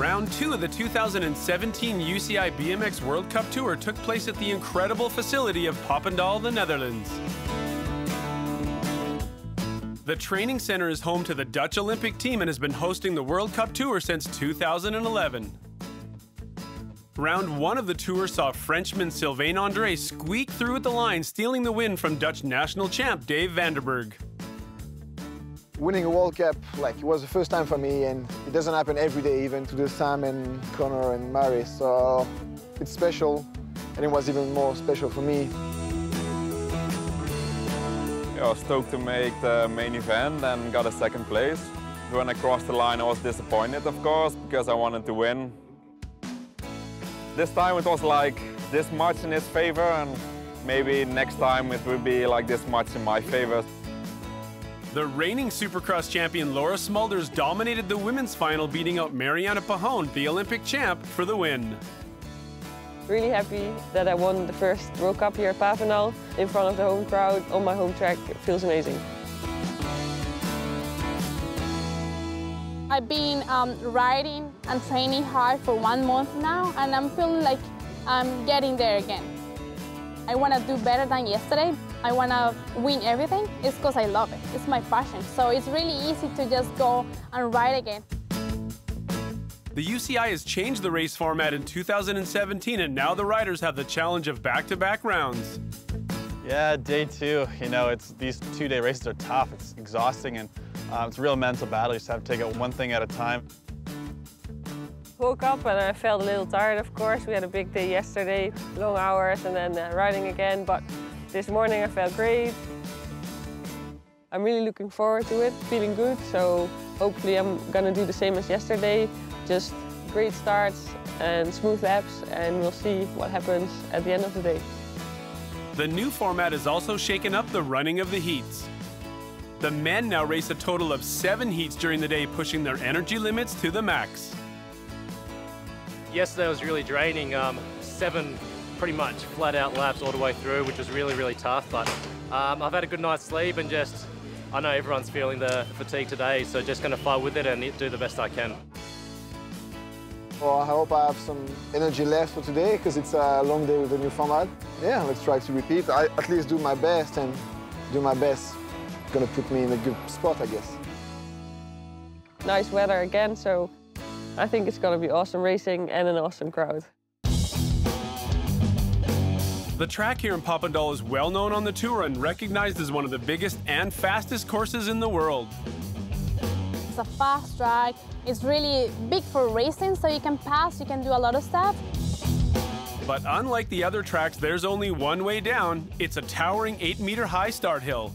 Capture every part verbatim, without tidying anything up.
Round two of the two thousand seventeen U C I B M X World Cup Tour took place at the incredible facility of Papendal, the Netherlands. The training center is home to the Dutch Olympic team and has been hosting the World Cup Tour since two thousand eleven. Round one of the tour saw Frenchman Sylvain André squeak through at the line, stealing the win from Dutch national champ Dave van den Berg. Winning a World Cup, like, it was the first time for me, and it doesn't happen every day, even to this time, and Connor and Mary, so it's special, and it was even more special for me. I was stoked to make the main event and got a second place. When I crossed the line, I was disappointed, of course, because I wanted to win. This time it was like this much in his favor, and maybe next time it will be like this much in my favor. The reigning Supercross champion Laura Smulders dominated the women's final, beating out Mariana Pajon, the Olympic champ, for the win. Really happy that I won the first World Cup here at Papendal in front of the home crowd on my home track. It feels amazing. I've been um, riding and training hard for one month now, and I'm feeling like I'm getting there again. I want to do better than yesterday. I want to win everything. It's because I love it. It's my passion. So it's really easy to just go and ride again. The U C I has changed the race format in two thousand seventeen, and now the riders have the challenge of back-to-back rounds. Yeah, day two. You know, it's these two-day races are tough. It's exhausting, and uh, it's a real mental battle. You just have to take it one thing at a time. Woke up and I felt a little tired, of course. We had a big day yesterday, long hours, and then uh, riding again. But this morning I felt great. I'm really looking forward to it, feeling good, so hopefully I'm gonna do the same as yesterday. Just great starts and smooth laps, and we'll see what happens at the end of the day. The new format has also shaken up the running of the heats. The men now race a total of seven heats during the day, pushing their energy limits to the max. Yesterday was really draining, um, seven pretty much flat-out laps all the way through, which was really, really tough. But um, I've had a good night's sleep, and just, I know everyone's feeling the fatigue today, so just going to fight with it and do the best I can. Well, I hope I have some energy left for today, because it's a long day with the new format. Yeah, let's try to repeat. I at least do my best, and do my best is going to put me in a good spot, I guess. Nice weather again, so I think it's going to be awesome racing and an awesome crowd. The track here in Papendal is well known on the tour and recognized as one of the biggest and fastest courses in the world. It's a fast track. It's really big for racing, so you can pass, you can do a lot of stuff. But unlike the other tracks, there's only one way down. It's a towering eight meter high start hill.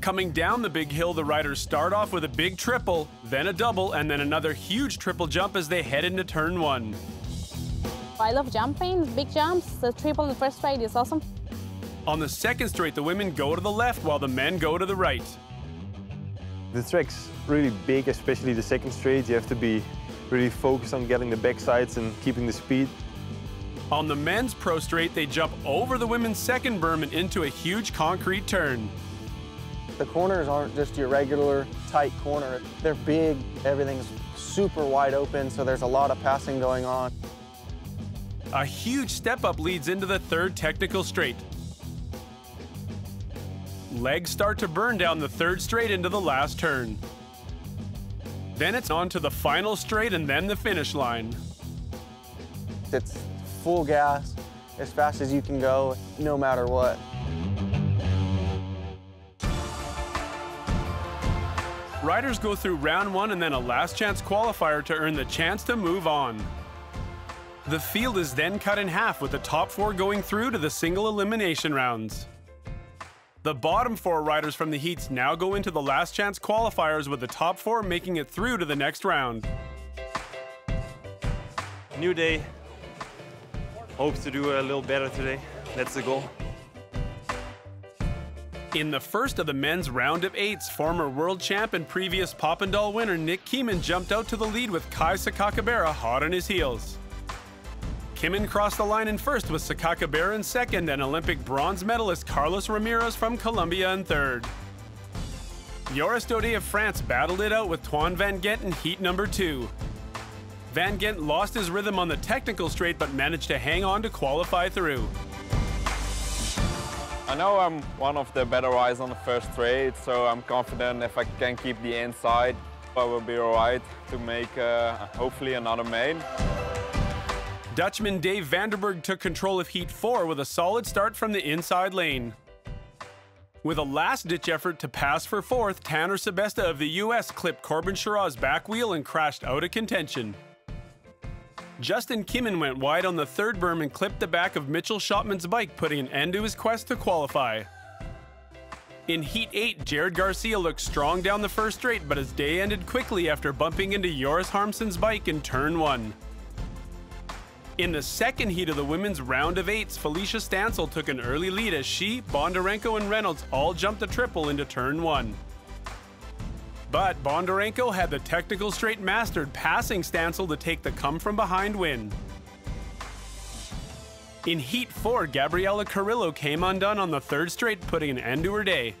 Coming down the big hill, the riders start off with a big triple, then a double, and then another huge triple jump as they head into turn one. I love jumping, big jumps. The triple in the first straight is awesome. On the second straight, the women go to the left while the men go to the right. The track's really big, especially the second straight. You have to be really focused on getting the backsides and keeping the speed. On the men's pro straight, they jump over the women's second berm and into a huge concrete turn. The corners aren't just your regular tight corner. They're big. Everything's super wide open, so there's a lot of passing going on. A huge step-up leads into the third technical straight. Legs start to burn down the third straight into the last turn. Then it's on to the final straight and then the finish line. It's full gas, as fast as you can go, no matter what. Riders go through round one and then a last chance qualifier to earn the chance to move on. The field is then cut in half, with the top four going through to the single elimination rounds. The bottom four riders from the heats now go into the last chance qualifiers, with the top four making it through to the next round. New day. Hopes to do a little better today. That's the goal. In the first of the men's round of eights, former world champ and previous Papendal winner Niek Kimmann jumped out to the lead with Kai Sakakibara hot on his heels. Kimmann crossed the line in first, with Sakakibara in second and Olympic bronze medalist Carlos Ramirez from Colombia in third. Joris Daudet of France battled it out with Twan van Gendt in heat number two. Van Gendt lost his rhythm on the technical straight, but managed to hang on to qualify through. I know I'm one of the better riders on the first straight, so I'm confident if I can keep the inside, I will be all right to make uh, hopefully another main. Dutchman Dave van den Berg took control of Heat four with a solid start from the inside lane. With a last-ditch effort to pass for fourth, Tanner Sebesta of the U S clipped Corbin Sherra's back wheel and crashed out of contention. Justin Kimmann went wide on the third berm and clipped the back of Mitchell Schottman's bike, putting an end to his quest to qualify. In Heat eight, Jared Garcia looked strong down the first straight, but his day ended quickly after bumping into Joris Harmsen's bike in Turn one. In the second heat of the women's round of eights, Felicia Stancil took an early lead as she, Bondarenko and Reynolds all jumped a triple into Turn one. But Bondarenko had the technical straight mastered, passing Stancil to take the come-from-behind win. In Heat four, Gabriela Carrillo came undone on the third straight, putting an end to her day.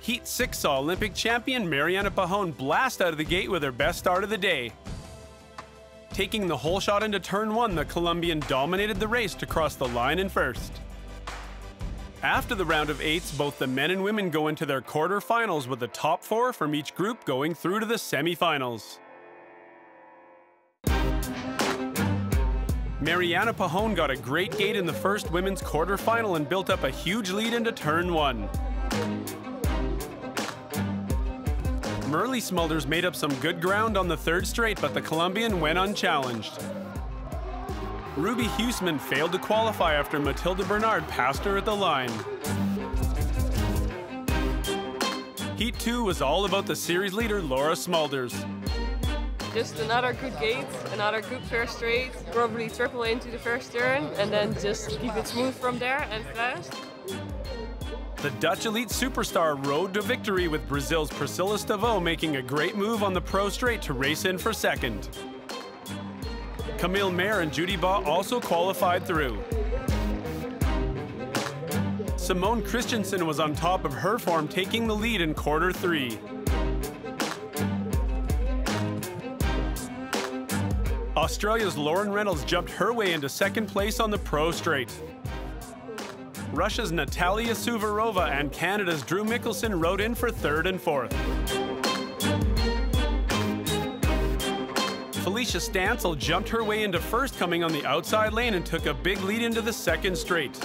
Heat six saw Olympic champion Mariana Pajon blast out of the gate with her best start of the day. Taking the whole shot into Turn one, the Colombian dominated the race to cross the line in first. After the round of eights, both the men and women go into their quarterfinals with the top four from each group going through to the semifinals. Mariana Pajon got a great gate in the first women's quarterfinal and built up a huge lead into Turn one. Merel Smulders made up some good ground on the third straight, but the Colombian went unchallenged. Ruby Huseman failed to qualify after Matilda Bernard passed her at the line. Heat two was all about the series leader, Laura Smulders. Just another good gate, another good first straight, probably triple into the first turn, and then just keep it smooth from there and fast. The Dutch elite superstar rode to victory with Brazil's Priscilla Stevaux making a great move on the pro straight to race in for second. Camille Mayer and Judy Baauw also qualified through. Simone Christensen was on top of her form, taking the lead in quarter three. Australia's Lauren Reynolds jumped her way into second place on the pro straight. Russia's Natalia Suvorova and Canada's Drew Mechielsen rode in for third and fourth. Felicia Stancil jumped her way into first, coming on the outside lane, and took a big lead into the second straight.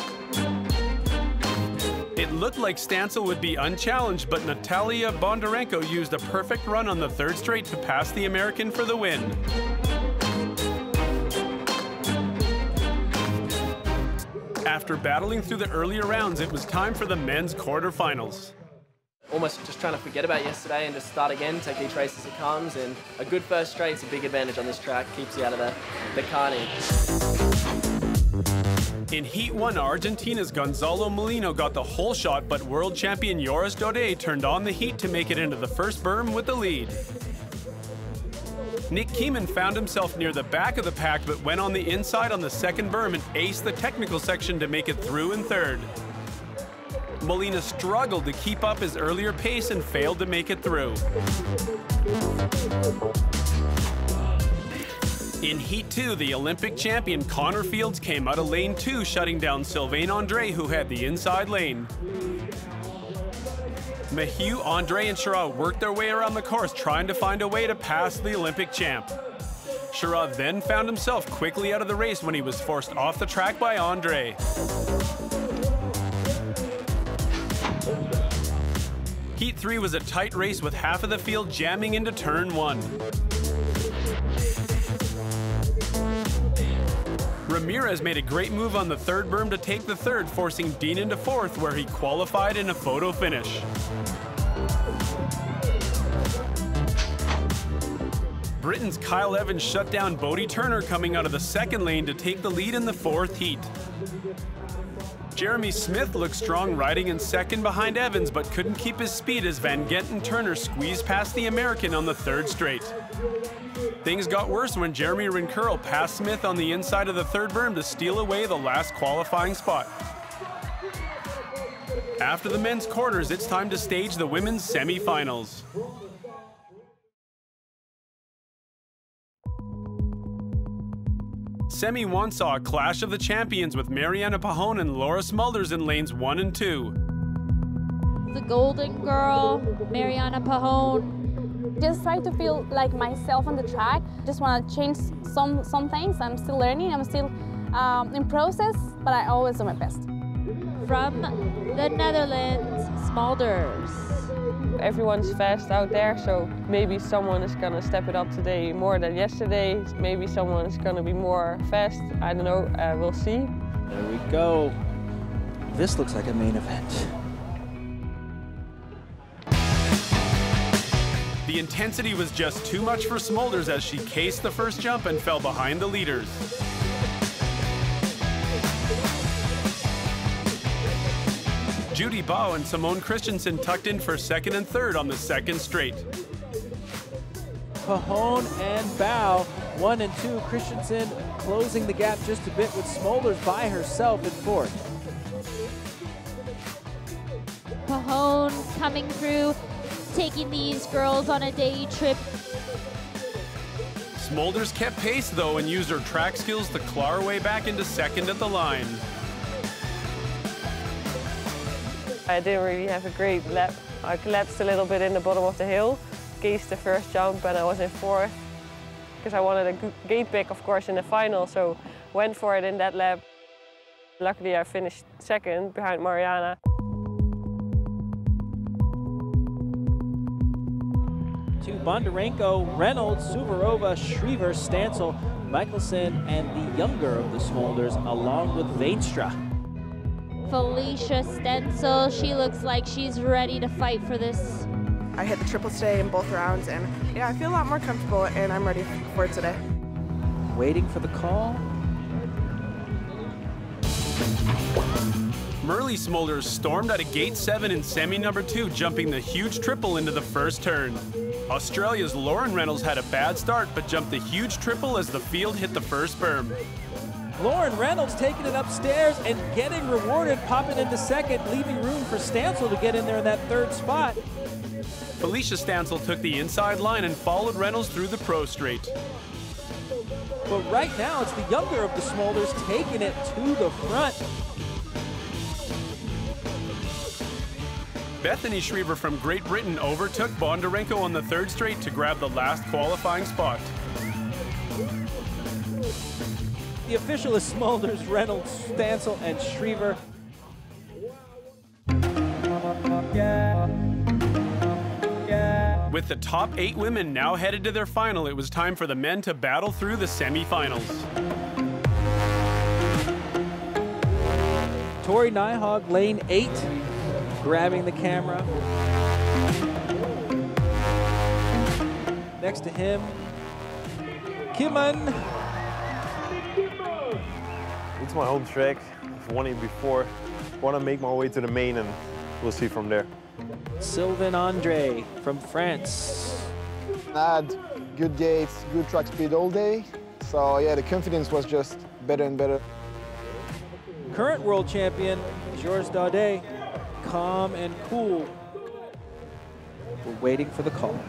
It looked like Stancil would be unchallenged, but Natalia Bondarenko used a perfect run on the third straight to pass the American for the win. After battling through the earlier rounds, it was time for the men's quarterfinals. Almost just trying to forget about yesterday and just start again, take each race as it comes, and a good first straight's a big advantage on this track, keeps you out of the, the carnage. In Heat one, Argentina's Gonzalo Molino got the whole shot, but world champion Joris Daudet turned on the heat to make it into the first berm with the lead. Niek Kimmann found himself near the back of the pack, but went on the inside on the second berm and aced the technical section to make it through in third. Molina struggled to keep up his earlier pace and failed to make it through. In Heat two, the Olympic champion Connor Fields came out of lane two, shutting down Sylvain André, who had the inside lane. Mechielsen, André, and Sherratt worked their way around the course, trying to find a way to pass the Olympic champ. Sherratt then found himself quickly out of the race when he was forced off the track by André. Heat three was a tight race with half of the field jamming into Turn one. Ramirez made a great move on the third berm to take the third, forcing Dean into fourth, where he qualified in a photo finish. Britain's Kyle Evans shut down Bodi Turner, coming out of the second lane to take the lead in the fourth heat. Jeremy Smith looked strong riding in second behind Evans, but couldn't keep his speed as Van Gendt and Turner squeezed past the American on the third straight. Things got worse when Jeremy Rincurl passed Smith on the inside of the third berm to steal away the last qualifying spot. After the men's quarters, it's time to stage the women's semi-finals. Semi one saw a clash of the champions with Mariana Pajon and Laura Smulders in lanes one and two. The golden girl, Mariana Pajon. Just try to feel like myself on the track. Just want to change some, some things. I'm still learning, I'm still um, in process, but I always do my best. From the Netherlands, Smulders. Everyone's fast out there, so maybe someone is gonna step it up today more than yesterday. Maybe someone is gonna be more fast. I don't know, uh, we'll see. There we go. This looks like a main event. The intensity was just too much for Smulders as she cased the first jump and fell behind the leaders. Judy Baauw and Simone Christensen tucked in for second and third on the second straight. Pajon and Baauw, one and two. Christensen closing the gap just a bit with Smulders by herself in fourth. Pajon coming through, taking these girls on a day trip. Smulders kept pace though and used her track skills to claw her way back into second at the line. I didn't really have a great lap. I collapsed a little bit in the bottom of the hill, cased the first jump and I was in fourth because I wanted a gate pick, of course, in the final, so went for it in that lap. Luckily I finished second behind Mariana. To Bondarenko, Reynolds, Suvorova, Schriever, Stancil, Michelsen, and the younger of the Smulders, along with Veenstra. Felicia Stancil, she looks like she's ready to fight for this. I hit the triples today in both rounds, and yeah, I feel a lot more comfortable, and I'm ready for it today. Waiting for the call. Merel Smulders stormed out of gate seven in semi number two, jumping the huge triple into the first turn. Australia's Lauren Reynolds had a bad start, but jumped the huge triple as the field hit the first berm. Lauren Reynolds taking it upstairs and getting rewarded, popping into second, leaving room for Stancil to get in there in that third spot. Felicia Stancil took the inside line and followed Reynolds through the pro straight. But right now, it's the younger of the Smulders taking it to the front. Bethany Schriever from Great Britain overtook Bondarenko on the third straight to grab the last qualifying spot. The official is Smulders, Reynolds, Stancil, and Schriever. With the top eight women now headed to their final, it was time for the men to battle through the semi-finals. Tory Nyhaug, lane eight. Grabbing the camera. Next to him, Kimmann. It's my home track. I've won it before. I want to make my way to the main, and we'll see from there. Sylvain André from France. I had good gates, good track speed all day. So yeah, the confidence was just better and better. Current world champion, Georges Daudet. Calm and cool. We're waiting for the call.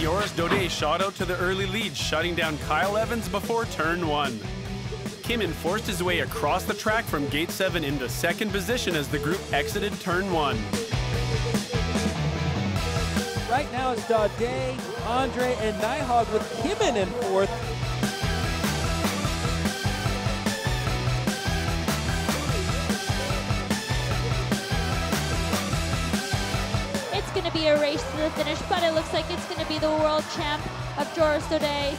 Joris Daudet shot out to the early lead, shutting down Kyle Evans before turn one. Kimmann forced his way across the track from gate seven into second position as the group exited turn one. Right now it's Daudet, André, and Nyhaug with Kimmann in fourth. Be a race to the finish, but it looks like it's going to be the world champ of Joris Daudet.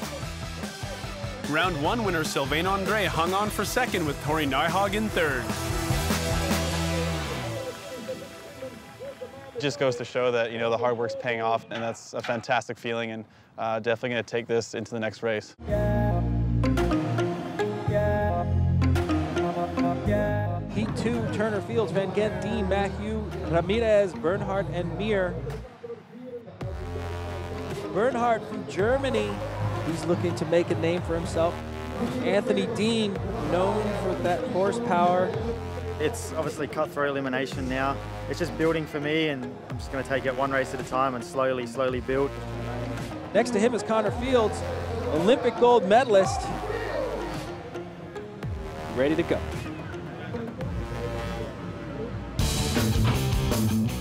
Round one winner Sylvain André hung on for second with Tory Nyhaug in third. It just goes to show that, you know, the hard work's paying off, and that's a fantastic feeling, and uh, definitely going to take this into the next race. Yeah. Yeah. Yeah. Heat two, Turner, Fields, Van Gendt, Dean, Matthew, Ramirez, Bernhard, and Mayer. Bernhard from Germany, he's looking to make a name for himself. Anthony Dean, known for that horsepower. It's obviously cutthroat elimination now. It's just building for me, and I'm just going to take it one race at a time and slowly, slowly build. Next to him is Connor Fields, Olympic gold medalist. ready to go.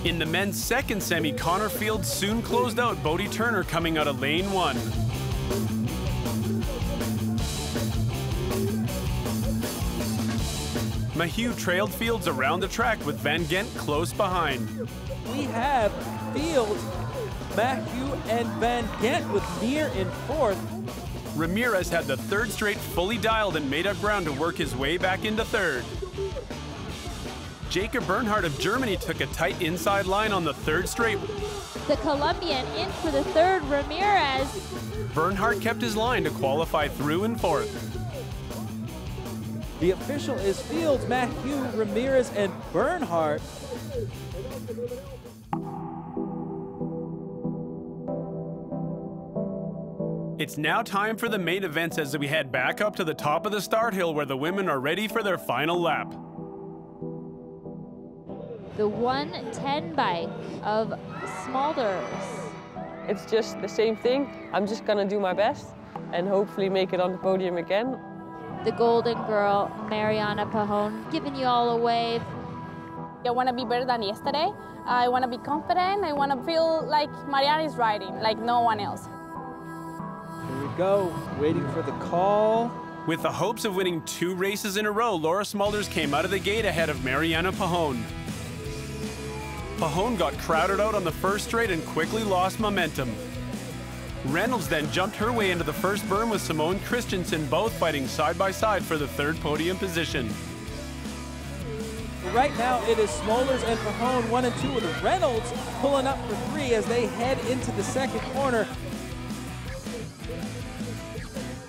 In the men's second semi, Connor Fields soon closed out Bodi Turner coming out of lane one. Mahieu trailed Fields around the track with Van Gendt close behind. We have Fields, Mahieu, and Van Gendt with Mier in fourth. Ramirez had the third straight fully dialed and made up ground to work his way back into third. Jacob Bernhardt of Germany took a tight inside line on the third straight. The Colombian in for the third, Ramirez. Bernhardt kept his line to qualify through in fourth. The official is Fields, Mahieu, Ramirez, and Bernhardt. It's now time for the main events as we head back up to the top of the start hill where the women are ready for their final lap. The one ten bike of Smulders. It's just the same thing. I'm just gonna do my best and hopefully make it on the podium again. The golden girl, Mariana Pajon, giving you all a wave. I want to be better than yesterday. I want to be confident. I want to feel like Mariana is riding, like no one else. Here we go, waiting for the call. With the hopes of winning two races in a row, Laura Smulders came out of the gate ahead of Mariana Pajon. Pajon got crowded out on the first straight and quickly lost momentum. Reynolds then jumped her way into the first berm with Simone Christensen, both fighting side by side for the third podium position. Right now it is Smulders and Pajon one and two with Reynolds pulling up for three as they head into the second corner.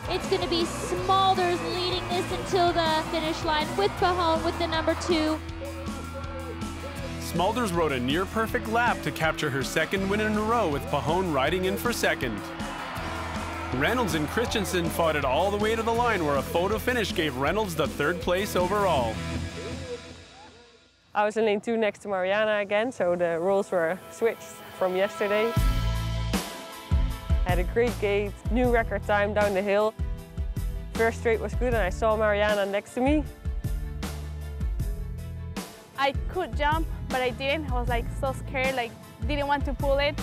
It's going to be Smulders leading this until the finish line with Pajon with the number two. Smulders rode a near-perfect lap to capture her second win in a row with Pajon riding in for second. Reynolds and Christensen fought it all the way to the line where a photo finish gave Reynolds the third place overall. I was in lane two next to Mariana again, so the roles were switched from yesterday. Had a great gate, new record time down the hill. First straight was good and I saw Mariana next to me. I could jump, but I didn't. I was like so scared, like didn't want to pull it.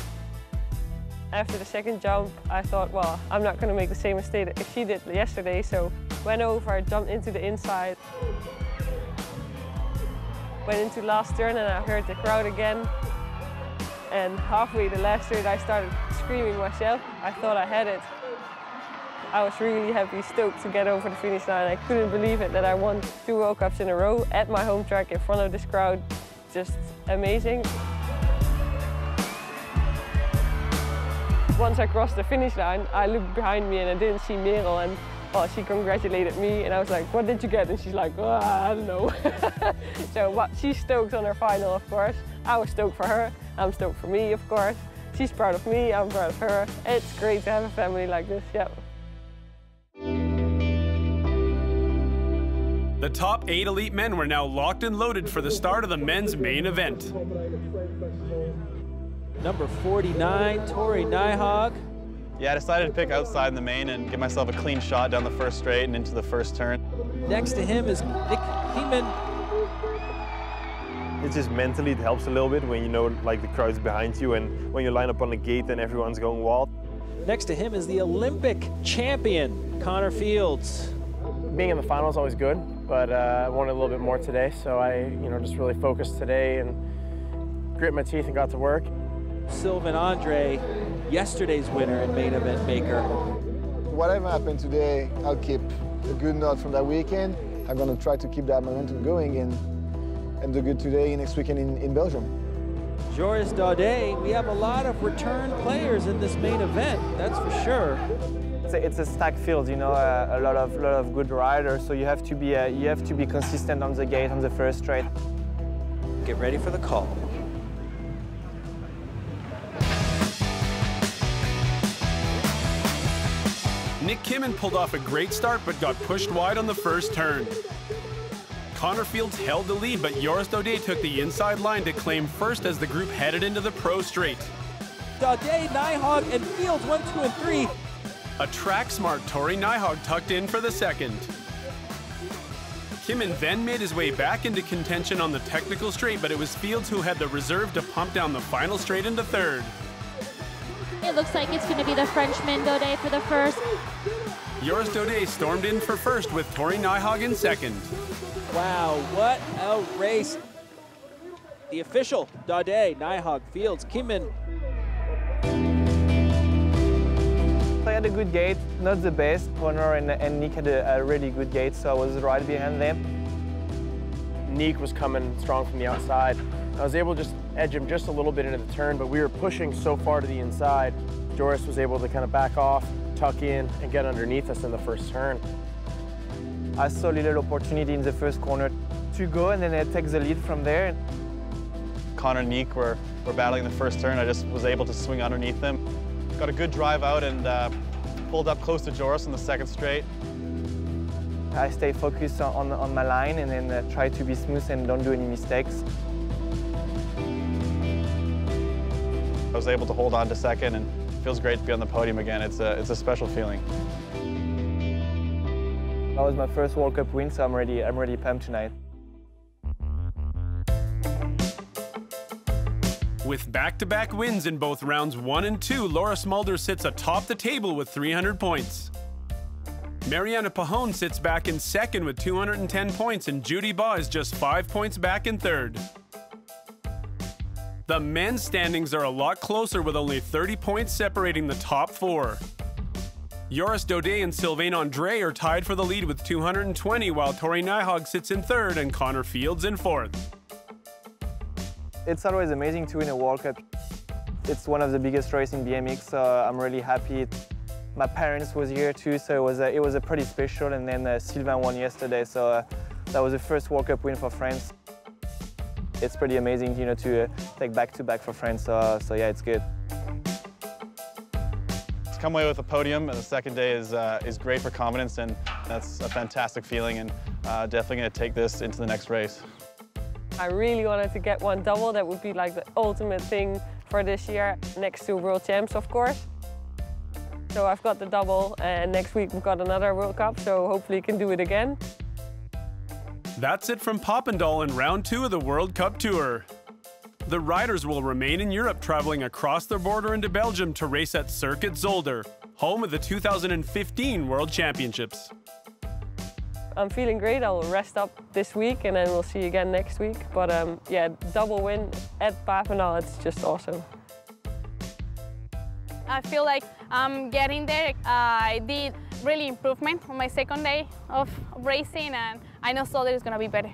After the second jump, I thought, well, I'm not going to make the same mistake that she did yesterday. So went over, jumped into the inside. Went into last turn and I heard the crowd again. And halfway the last turn, I started screaming myself. I thought I had it. I was really happy, stoked to get over the finish line. I couldn't believe it that I won two World Cups in a row at my home track in front of this crowd. Just amazing. Once I crossed the finish line, I looked behind me and I didn't see Merel. And oh, she congratulated me and I was like, what did you get? And she's like, oh, I don't know. So well, she's stoked on her final, of course. I was stoked for her. I'm stoked for me, of course. She's proud of me, I'm proud of her. It's great to have a family like this, yeah. The top eight elite men were now locked and loaded for the start of the men's main event. Number forty-nine, Tory Nyhaug. Yeah, I decided to pick outside in the main and give myself a clean shot down the first straight and into the first turn. Next to him is Niek Kimmann. It's just mentally, it helps a little bit when you know like the crowd's behind you and when you line up on the gate and everyone's going wild. Next to him is the Olympic champion, Connor Fields. Being in the final is always good, but uh, I wanted a little bit more today, so I, you know, just really focused today and grit my teeth and got to work. Sylvain André, yesterday's winner and main event maker. Whatever happened today, I'll keep a good note from that weekend. I'm going to try to keep that momentum going and, and do good today next weekend in, in Belgium. Joris Daudet, we have a lot of return players in this main event, that's for sure. It's a stacked field, you know, uh, a lot of lot of good riders. So you have to be uh, you have to be consistent on the gate on the first straight. Get ready for the call. Niek Kimmann pulled off a great start, but got pushed wide on the first turn. Connor Fields held the lead, but Joris Daudet took the inside line to claim first as the group headed into the pro straight. Daudet, Nyhaug, and Fields one, two, and three. A track-smart Tory Nyhaug tucked in for the second. Kimmann then made his way back into contention on the technical straight, but it was Fields who had the reserve to pump down the final straight into third. It looks like it's going to be the Frenchman Daudet for the first. Joris Daudet stormed in for first with Tory Nyhaug in second. Wow, what a race. The official, Daudet, Nyhaug, Fields, Kimmann. I had a good gate, not the best. Connor and, and Niek had a, a really good gate, so I was right behind them. Niek was coming strong from the outside. I was able to just edge him just a little bit into the turn, but we were pushing so far to the inside. Joris was able to kind of back off, tuck in, and get underneath us in the first turn. I saw a little opportunity in the first corner to go, and then I take the lead from there. Connor and Niek were, were battling the first turn. I just was able to swing underneath them. Got a good drive out and uh, pulled up close to Joris on the second straight. I stay focused on, on my line and then uh, try to be smooth and don't do any mistakes. I was able to hold on to second, and it feels great to be on the podium again. It's a, it's a special feeling. That was my first World Cup win, so I'm really, I'm really pumped tonight. With back-to-back wins in both rounds one and two, Laura Smulders sits atop the table with three hundred points. Mariana Pajon sits back in second with two hundred ten points, and Judy Baauw is just five points back in third. The men's standings are a lot closer with only thirty points separating the top four. Joris Daudet and Sylvain André are tied for the lead with two hundred twenty, while Tory Nyhaug sits in third and Connor Fields in fourth. It's always amazing to win a World Cup. It's one of the biggest races in B M X, so I'm really happy. My parents was here too, so it was a, it was a pretty special. And then uh, Sylvain won yesterday, so uh, that was the first World Cup win for France. It's pretty amazing, you know, to uh, take back-to-back for France. So, uh, so yeah, it's good. To come away with a podium and the second day is uh, is great for confidence, and that's a fantastic feeling. And uh, definitely going to take this into the next race. I really wanted to get one double. That would be like the ultimate thing for this year, next to World Champs, of course. So I've got the double, and next week we've got another World Cup, so hopefully can do it again. That's it from Papendal in round two of the World Cup Tour. The riders will remain in Europe, traveling across the border into Belgium to race at Circuit Zolder, home of the two thousand fifteen World Championships. I'm feeling great. I'll rest up this week and then we'll see you again next week. But um, yeah, double win at Papendal, it's just awesome. I feel like I'm getting there. I did really improvement on my second day of racing, and I know Zolder is going to be better.